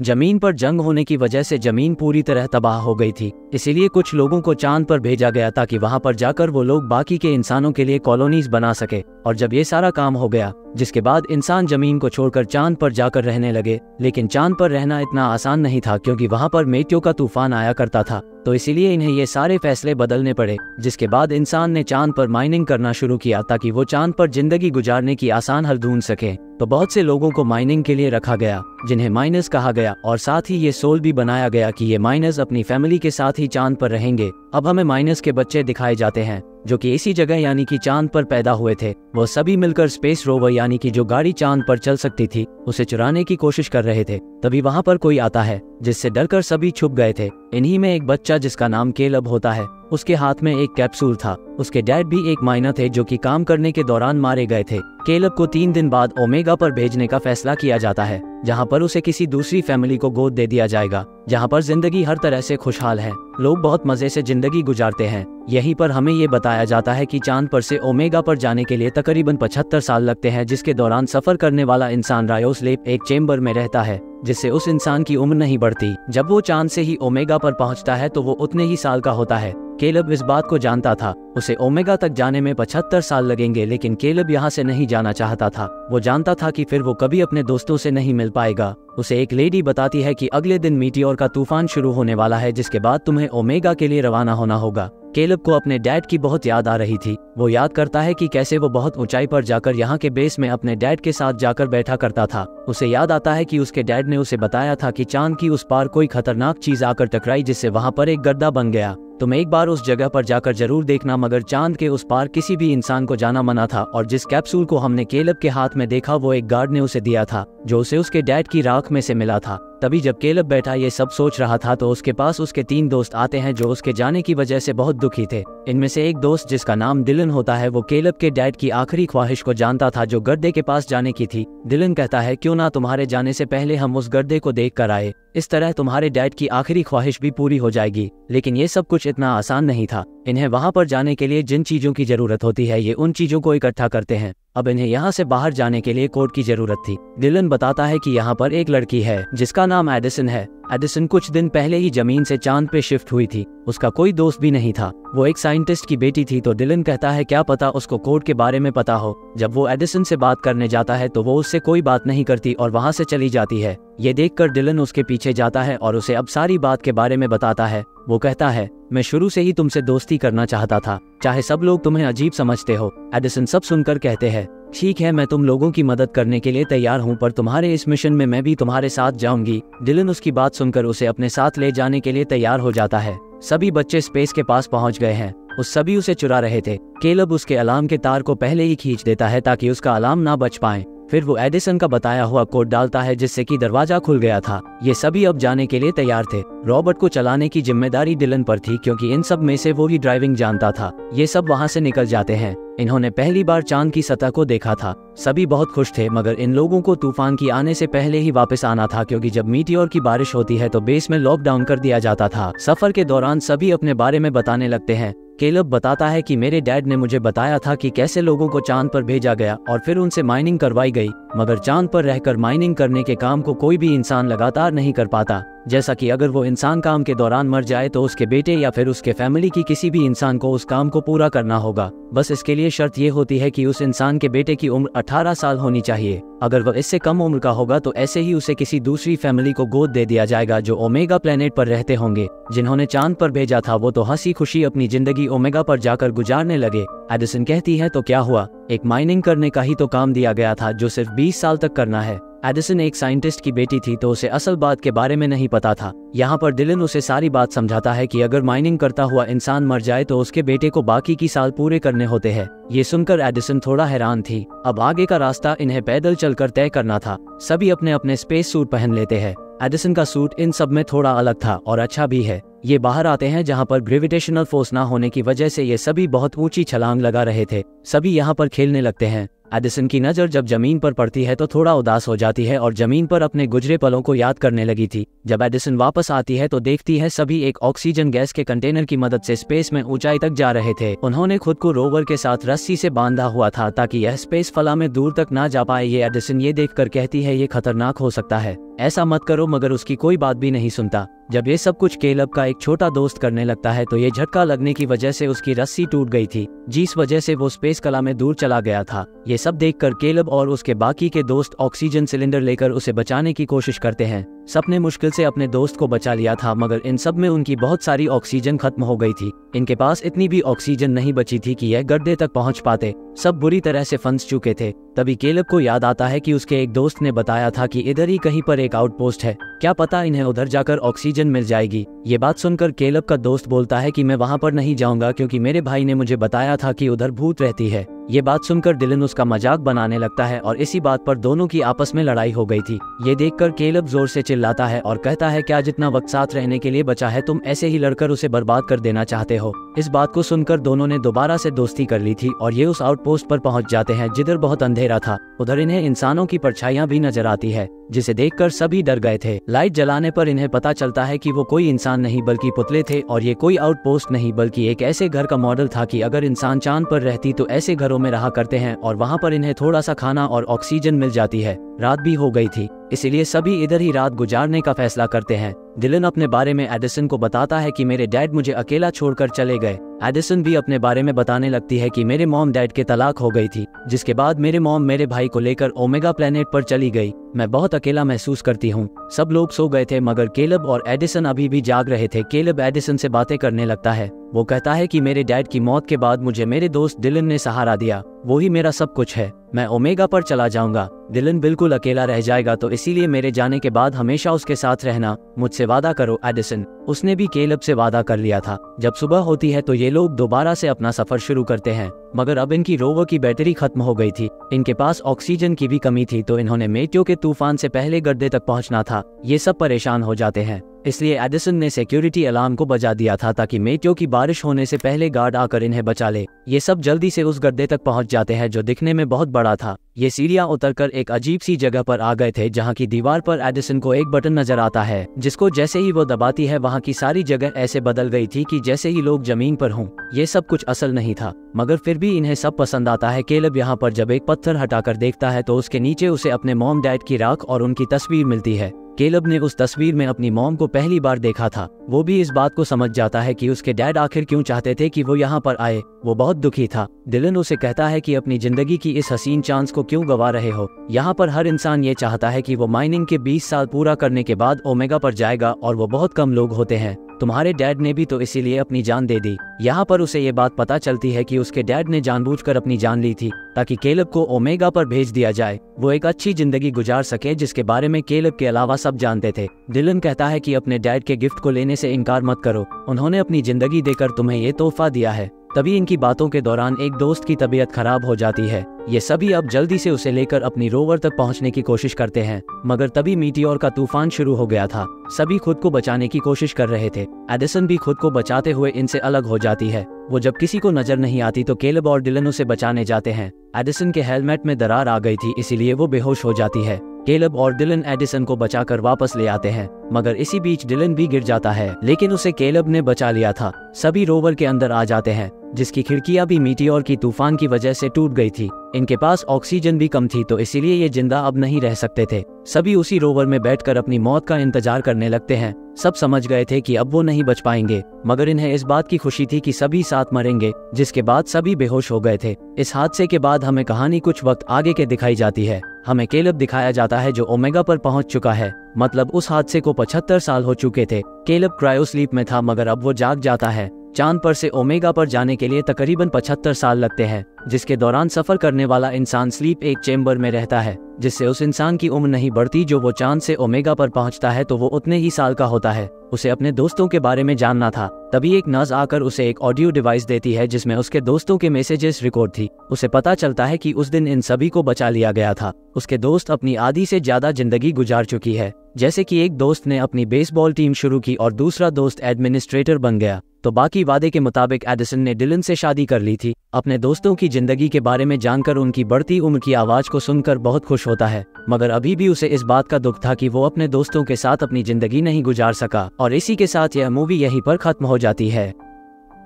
जमीन पर जंग होने की वजह से जमीन पूरी तरह तबाह हो गई थी, इसीलिए कुछ लोगों को चांद पर भेजा गया ताकि वहां पर जाकर वो लोग बाकी के इंसानों के लिए कॉलोनीज बना सके। और जब ये सारा काम हो गया, जिसके बाद इंसान जमीन को छोड़कर चांद पर जाकर रहने लगे। लेकिन चांद पर रहना इतना आसान नहीं था क्योंकि वहां पर मेटियों का तूफान आया करता था, तो इसीलिए इन्हें ये सारे फैसले बदलने पड़े। जिसके बाद इंसान ने चांद पर माइनिंग करना शुरू किया ताकि वो चांद पर जिंदगी गुजारने की आसान हल ढूंढ सके। तो बहुत से लोगों को माइनिंग के लिए रखा गया, जिन्हें माइनर्स कहा गया, और साथ ही ये सोल भी बनाया गया कि ये माइनर्स अपनी फैमिली के साथ ही चांद पर रहेंगे। अब हमें माइनर्स के बच्चे दिखाए जाते हैं जो कि इसी जगह यानी कि चांद पर पैदा हुए थे। वो सभी मिलकर स्पेस रोवर यानी कि जो गाड़ी चांद पर चल सकती थी उसे चुराने की कोशिश कर रहे थे। तभी वहाँ पर कोई आता है जिससे डरकर सभी छुप गए थे। इन्हीं में एक बच्चा जिसका नाम केलब होता है, उसके हाथ में एक कैप्सूल था। उसके डैड भी एक माइनर थे जो कि काम करने के दौरान मारे गए थे। केलब को 3 दिन बाद ओमेगा पर भेजने का फैसला किया जाता है, जहाँ पर उसे किसी दूसरी फैमिली को गोद दे दिया जाएगा, जहाँ पर जिंदगी हर तरह से खुशहाल है, लोग बहुत मजे से जिंदगी गुजारते हैं। यहीं पर हमें ये बताया जाता है कि चांद पर से ओमेगा पर जाने के लिए तकरीबन 75 साल लगते हैं, जिसके दौरान सफर करने वाला इंसान रायोस्लेप एक चेम्बर में रहता है जिससे उस इंसान की उम्र नहीं बढ़ती। जब वो चांद से ही ओमेगा पर पहुँचता है तो वो उतने ही साल का होता है। केलब इस बात को जानता था उसे ओमेगा तक जाने में 75 साल लगेंगे, लेकिन केलब यहाँ से नहीं जाना चाहता था। वो जानता था कि फिर वो कभी अपने दोस्तों से नहीं मिल पाएगा। उसे एक लेडी बताती है कि अगले दिन मीटियोर का तूफान शुरू होने वाला है, जिसके बाद तुम्हें ओमेगा के लिए रवाना होना होगा। केलब को अपने डैड की बहुत याद आ रही थी। वो याद करता है कि कैसे वो बहुत ऊंचाई पर जाकर यहाँ के बेस में अपने डैड के साथ जाकर बैठा करता था। उसे याद आता है कि उसके डैड ने उसे बताया था कि चांद की उस पार कोई खतरनाक चीज आकर टकराई जिससे वहाँ पर एक गड्ढा बन गया। तुम एक बार उस जगह पर जाकर जरूर देखना, मगर चांद के उस पार किसी भी इंसान को जाना मना था। और जिस कैप्सूल को हमने केलब के हाथ में देखा वो एक गार्ड ने उसे दिया था जो उसे उसके डैड की राख में से मिला था। तभी जब केलब बैठा ये सब सोच रहा था तो उसके पास उसके 3 दोस्त आते हैं जो उसके जाने की वजह से बहुत दुखी थे। इनमें से एक दोस्त जिसका नाम डिलन होता है, वो केलब के डैड की आखिरी ख्वाहिश को जानता था जो गड्ढे के पास जाने की थी। डिलन कहता है, क्यों ना तुम्हारे जाने से पहले हम उस गड्ढे को देख कर आए, इस तरह तुम्हारे डैड की आखिरी ख्वाहिश भी पूरी हो जाएगी। लेकिन ये सब कुछ इतना आसान नहीं था। इन्हें वहाँ पर जाने के लिए जिन चीज़ों की जरूरत होती है ये उन चीज़ों को इकट्ठा करते हैं। अब इन्हें यहाँ से बाहर जाने के लिए कोड की जरूरत थी। डिलन बताता है कि यहाँ पर एक लड़की है जिसका नाम एडिसन है। एडिसन कुछ दिन पहले ही जमीन से चांद पे शिफ्ट हुई थी, उसका कोई दोस्त भी नहीं था। वो एक साइंटिस्ट की बेटी थी। तो डिलन कहता है, क्या पता उसको कोड के बारे में पता हो। जब वो एडिसन से बात करने जाता है तो वो उससे कोई बात नहीं करती और वहाँ से चली जाती है। ये देखकर डिलन उसके पीछे जाता है और उसे अब सारी बात के बारे में बताता है। वो कहता है, मैं शुरू से ही तुमसे दोस्ती करना चाहता था, चाहे सब लोग तुम्हें अजीब समझते हो। एडिसन सब सुनकर कहते हैं, ठीक है, मैं तुम लोगों की मदद करने के लिए तैयार हूँ, पर तुम्हारे इस मिशन में मैं भी तुम्हारे साथ जाऊंगी। डिलन उसकी बात सुनकर उसे अपने साथ ले जाने के लिए तैयार हो जाता है। सभी बच्चे स्पेस के पास पहुँच गए हैं, उस सभी उसे चुरा रहे थे। केलब उसके अलार्म के तार को पहले ही खींच देता है ताकि उसका अलार्म ना बच पाए। फिर वो एडिसन का बताया हुआ कोड डालता है जिससे कि दरवाजा खुल गया था। ये सभी अब जाने के लिए तैयार थे। रॉबर्ट को चलाने की जिम्मेदारी डिलन पर थी क्योंकि इन सब में से वो ही ड्राइविंग जानता था। ये सब वहाँ से निकल जाते हैं। इन्होंने पहली बार चांद की सतह को देखा था। सभी बहुत खुश थे, मगर इन लोगों को तूफान की आने से पहले ही वापस आना था क्योंकि जब मीटियोर की बारिश होती है तो बेस में लॉकडाउन कर दिया जाता था। सफर के दौरान सभी अपने बारे में बताने लगते हैं। केलब बताता है कि मेरे डैड ने मुझे बताया था कि कैसे लोगों को चांद पर भेजा गया और फिर उनसे माइनिंग करवाई गई, मगर चांद पर रहकर माइनिंग करने के काम को कोई भी इंसान लगातार नहीं कर पाता। जैसा कि अगर वो इंसान काम के दौरान मर जाए तो उसके बेटे या फिर उसके फैमिली की किसी भी इंसान को उस काम को पूरा करना होगा। बस इसके लिए शर्त ये होती है कि उस इंसान के बेटे की उम्र 18 साल होनी चाहिए। अगर वह इससे कम उम्र का होगा तो ऐसे ही उसे किसी दूसरी फैमिली को गोद दे दिया जाएगा जो ओमेगा प्लेनेट पर रहते होंगे। जिन्होंने चांद पर भेजा था वो तो हंसी खुशी अपनी जिंदगी ओमेगा पर जाकर गुजारने लगे। एडिसन कहती है, तो क्या हुआ, एक माइनिंग करने का ही तो काम दिया गया था जो सिर्फ 20 साल तक करना है। एडिसन एक साइंटिस्ट की बेटी थी तो उसे असल बात के बारे में नहीं पता था। यहाँ पर डिलन उसे सारी बात समझाता है कि अगर माइनिंग करता हुआ इंसान मर जाए तो उसके बेटे को बाकी की साल पूरे करने होते हैं। ये सुनकर एडिसन थोड़ा हैरान थी। अब आगे का रास्ता इन्हें पैदल चलकर तय करना था। सभी अपने अपने स्पेस सूट पहन लेते हैं। एडिसन का सूट इन सब में थोड़ा अलग था और अच्छा भी है। ये बाहर आते हैं जहाँ पर ग्रेविटेशनल फोर्स ना होने की वजह से ये सभी बहुत ऊंची छलांग लगा रहे थे। सभी यहाँ पर खेलने लगते हैं। एडिसन की नज़र जब जमीन पर पड़ती है तो थोड़ा उदास हो जाती है और जमीन पर अपने गुजरे पलों को याद करने लगी थी। जब एडिसन वापस आती है तो देखती है सभी एक ऑक्सीजन गैस के कंटेनर की मदद से स्पेस में ऊंचाई तक जा रहे थे। उन्होंने खुद को रोवर के साथ रस्सी से बांधा हुआ था ताकि यह स्पेस फला में दूर तक ना जा पाए। ये एडिसन ये देख कर कहती है, ये खतरनाक हो सकता है। ऐसा मत करो, मगर उसकी कोई बात भी नहीं सुनता। जब ये सब कुछ केलब का एक छोटा दोस्त करने लगता है तो ये झटका लगने की वजह से उसकी रस्सी टूट गई थी, जिस वजह से वो स्पेस कला में दूर चला गया था। ये सब देखकर केलब और उसके बाकी के दोस्त ऑक्सीजन सिलेंडर लेकर उसे बचाने की कोशिश करते हैं। सबने मुश्किल से अपने दोस्त को बचा लिया था, मगर इन सब में उनकी बहुत सारी ऑक्सीजन खत्म हो गई थी। इनके पास इतनी भी ऑक्सीजन नहीं बची थी कि यह गड्ढे तक पहुंच पाते। सब बुरी तरह से फंस चुके थे। तभी केलब को याद आता है कि उसके एक दोस्त ने बताया था कि इधर ही कहीं पर एक आउटपोस्ट है, क्या पता इन्हें उधर जाकर ऑक्सीजन मिल जाएगी। ये बात सुनकर केलब का दोस्त बोलता है कि मैं वहाँ पर नहीं जाऊँगा क्योंकि मेरे भाई ने मुझे बताया था कि उधर भूत रहती है। ये बात सुनकर डिलन उसका मजाक बनाने लगता है और इसी बात पर दोनों की आपस में लड़ाई हो गई थी। ये देखकर केलब जोर से चिल्लाता है और कहता है क्या जितना वक्त साथ रहने के लिए बचा है तुम ऐसे ही लड़कर उसे बर्बाद कर देना चाहते हो। इस बात को सुनकर दोनों ने दोबारा से दोस्ती कर ली थी और ये उस आउटपोस्ट पर पहुंच जाते हैं जिधर बहुत अंधेरा था। उधर इन्हें इंसानों की परछाइयां भी नजर आती है, जिसे देखकर सभी डर गए थे। लाइट जलाने पर इन्हें पता चलता है कि वो कोई इंसान नहीं बल्कि पुतले थे और ये कोई आउटपोस्ट नहीं बल्कि एक ऐसे घर का मॉडल था कि अगर इंसान चांद पर रहती तो ऐसे घरों में रहा करते हैं और वहाँ पर इन्हें थोड़ा सा खाना और ऑक्सीजन मिल जाती है। रात भी हो गई थी, इसलिए सभी इधर ही रात गुजारने का फैसला करते हैं। डिलन अपने बारे में एडिसन को बताता है कि मेरे डैड मुझे अकेला छोड़कर चले गए। एडिसन भी अपने बारे में बताने लगती है कि मेरे मॉम डैड के तलाक हो गई थी, जिसके बाद मेरे मॉम मेरे भाई को लेकर ओमेगा प्लेनेट पर चली गई। मैं बहुत अकेला महसूस करती हूँ। सब लोग सो गए थे मगर केलब और एडिसन अभी भी जाग रहे थे। केलब एडिसन से बातें करने लगता है। वो कहता है कि मेरे डैड की मौत के बाद मुझे मेरे दोस्त डिलन ने सहारा दिया, वो ही मेरा सब कुछ है। मैं ओमेगा पर चला जाऊंगा, डिलन बिल्कुल अकेला रह जाएगा, तो इसीलिए मेरे जाने के बाद हमेशा उसके साथ रहना, मुझसे वादा करो एडिसन। उसने भी केलब से वादा कर लिया था। जब सुबह होती है तो ये लोग दोबारा से अपना सफर शुरू करते हैं, मगर अब इनकी रोवर की बैटरी खत्म हो गई थी। इनके पास ऑक्सीजन की भी कमी थी, तो इन्होंने मेटियो के तूफान से पहले गड्ढे तक पहुंचना था। ये सब परेशान हो जाते हैं, इसलिए एडिसन ने सिक्योरिटी अलार्म को बजा दिया था ताकि मेटियो की बारिश होने से पहले गार्ड आकर इन्हें बचा ले। ये सब जल्दी से उस गड्ढे तक पहुंच जाते हैं जो दिखने में बहुत बड़ा था। ये सीढ़ियां उतरकर एक अजीब सी जगह पर आ गए थे, जहां की दीवार पर एडिसन को एक बटन नजर आता है, जिसको जैसे ही वो दबाती है वहां की सारी जगह ऐसे बदल गई थी कि जैसे ही लोग जमीन पर हों। ये सब कुछ असल नहीं था, मगर फिर भी इन्हें सब पसंद आता है। केलब यहाँ पर जब एक पत्थर हटाकर देखता है तो उसके नीचे उसे अपने मॉम डैड की राख और उनकी तस्वीर मिलती है। केलब ने उस तस्वीर में अपनी मॉम को पहली बार देखा था। वो भी इस बात को समझ जाता है कि उसके डैड आखिर क्यों चाहते थे कि वो यहाँ पर आए। वो बहुत दुखी था। डिलन उसे कहता है कि अपनी जिंदगी की इस हसीन चांस को क्यों गवा रहे हो। यहाँ पर हर इंसान ये चाहता है कि वो माइनिंग के 20 साल पूरा करने के बाद ओमेगा पर जाएगा और वो बहुत कम लोग होते हैं। तुम्हारे डैड ने भी तो इसीलिए अपनी जान दे दी। यहाँ पर उसे ये बात पता चलती है कि उसके डैड ने जानबूझकर अपनी जान ली थी ताकि केलब को ओमेगा पर भेज दिया जाए, वो एक अच्छी जिंदगी गुजार सके, जिसके बारे में केलब के अलावा सब जानते थे। डिलन कहता है कि अपने डैड के गिफ्ट को लेने से इनकार मत करो, उन्होंने अपनी जिंदगी देकर तुम्हें ये तोहफा दिया है। तभी इनकी बातों के दौरान एक दोस्त की तबीयत खराब हो जाती है। ये सभी अब जल्दी से उसे लेकर अपनी रोवर तक पहुंचने की कोशिश करते हैं, मगर तभी मीटियोर का तूफान शुरू हो गया था। सभी खुद को बचाने की कोशिश कर रहे थे। एडिसन भी खुद को बचाते हुए इनसे अलग हो जाती है। वो जब किसी को नजर नहीं आती तो केलब और डिलन उसे बचाने जाते हैं। एडिसन के हेलमेट में दरार आ गई थी, इसीलिए वो बेहोश हो जाती है। केलब और डिलन एडिसन को बचाकर वापस ले आते हैं, मगर इसी बीच डिलन भी गिर जाता है, लेकिन उसे केलब ने बचा लिया था। सभी रोवर के अंदर आ जाते हैं, जिसकी खिड़कियां भी मीटियोर की तूफान की वजह से टूट गई थी। इनके पास ऑक्सीजन भी कम थी, तो इसीलिए ये जिंदा अब नहीं रह सकते थे। सभी उसी रोवर में बैठकर अपनी मौत का इंतजार करने लगते हैं। सब समझ गए थे कि अब वो नहीं बच पाएंगे, मगर इन्हें इस बात की खुशी थी कि सभी साथ मरेंगे, जिसके बाद सभी बेहोश हो गए थे। इस हादसे के बाद हमें कहानी कुछ वक्त आगे के दिखाई जाती है। हमें केलब दिखाया जाता है जो ओमेगा पर पहुंच चुका है, मतलब उस हादसे को 75 साल हो चुके थे। केलब क्रायोस्लीप में था, मगर अब वो जाग जाता है। चांद पर से ओमेगा पर जाने के लिए तकरीबन 75 साल लगते हैं, जिसके दौरान सफर करने वाला इंसान स्लीप एक चेंबर में रहता है, जिससे उस इंसान की उम्र नहीं बढ़ती। जो वो चांद से ओमेगा पर पहुंचता है तो वो उतने ही साल का होता है। उसे अपने दोस्तों के बारे में जानना था। तभी एक नर्स आकर उसे एक ऑडियो डिवाइस देती है, जिसमें उसके दोस्तों के मैसेजेस रिकॉर्ड थी। उसे पता चलता है कि उस दिन इन सभी को बचा लिया गया था। उसके दोस्त अपनी आधी से ज्यादा जिंदगी गुजार चुकी है, जैसे कि एक दोस्त ने अपनी बेसबॉल टीम शुरू की और दूसरा दोस्त एडमिनिस्ट्रेटर बन गया। तो बाकी वादे के मुताबिक एडिसन ने डिलन से शादी कर ली थी। अपने दोस्तों की जिंदगी के बारे में जानकर उनकी बढ़ती उम्र की आवाज को सुनकर बहुत खुश होता है, मगर अभी भी उसे इस बात का दुख था कि वो अपने दोस्तों के साथ अपनी जिंदगी नहीं गुजार सका। और इसी के साथ यह मूवी यहीं पर खत्म हो जाती है।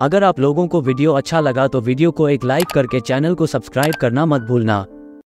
अगर आप लोगों को वीडियो अच्छा लगा तो वीडियो को एक लाइक करके चैनल को सब्सक्राइब करना मत भूलना।